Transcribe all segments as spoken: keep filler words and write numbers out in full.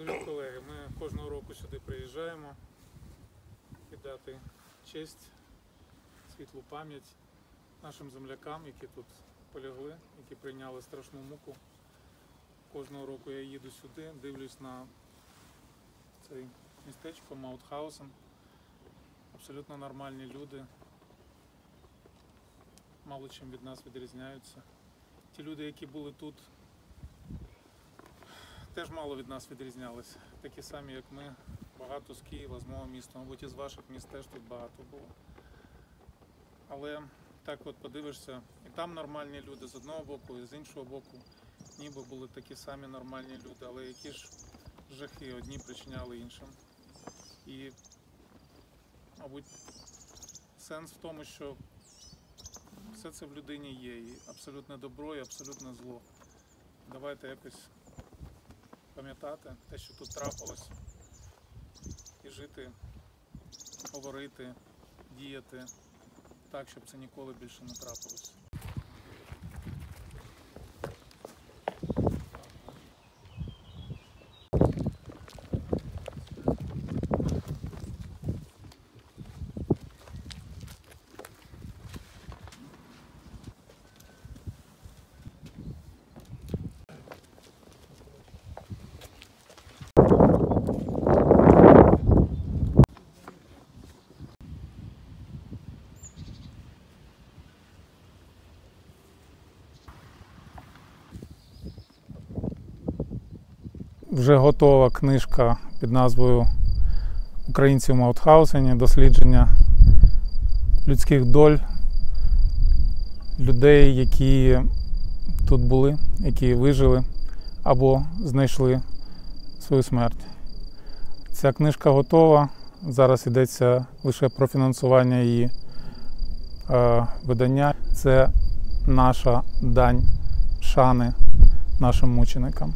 Дорогі колеги, ми кожного року сюди приїжджаємо віддати честь, світлу пам'ять нашим землякам, які тут полягли, які прийняли страшну муку. Кожного року я їду сюди, дивлюсь на це містечко Маутхаузен. Абсолютно нормальні люди, мало чим від нас відрізняються. Ті люди, які були тут, теж мало від нас відрізнялися. Такі самі, як ми, багато з Києва, з мого міста, мабуть, і з ваших міст теж тут багато було. Але так от подивишся, і там нормальні люди з одного боку, і з іншого боку, ніби були такі самі нормальні люди, але які ж жахи одні причиняли іншим. І, мабуть, сенс в тому, що все це в людині є, і абсолютне добро, і абсолютне зло. Давайте якось пам'ятати те, що тут трапилось, і жити, говорити, діяти так, щоб це ніколи більше не трапилось. Вже готова книжка під назвою «Українці в Маутхаузені. Дослідження людських доль людей, які тут були, які вижили або знайшли свою смерть». Ця книжка готова. Зараз йдеться лише про фінансування її е, видання. Це наша дань шани нашим мученикам.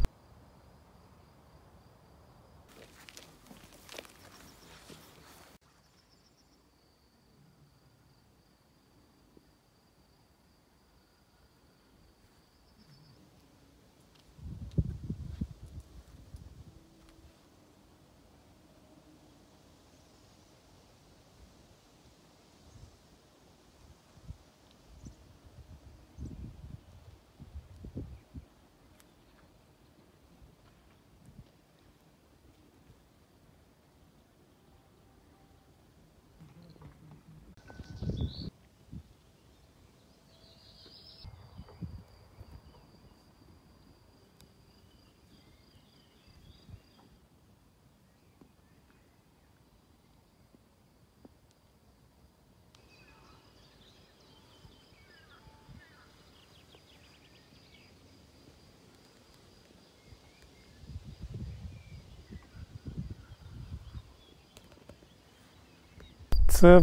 Це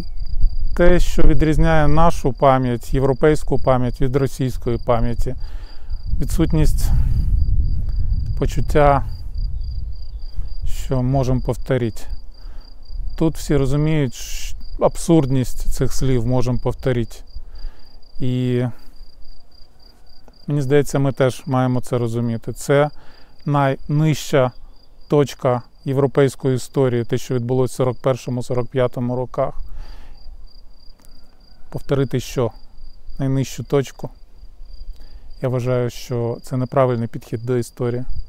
те, що відрізняє нашу пам'ять, європейську пам'ять від російської пам'яті. Відсутність почуття, що можемо повторити. Тут всі розуміють абсурдність цих слів «можемо повторити». І мені здається, ми теж маємо це розуміти. Це найнижча точка європейської історії, те, що відбулося в сорок першому — сорок п'ятому роках. Повторити що? Найнижчу точку. Я вважаю, що це неправильний підхід до історії.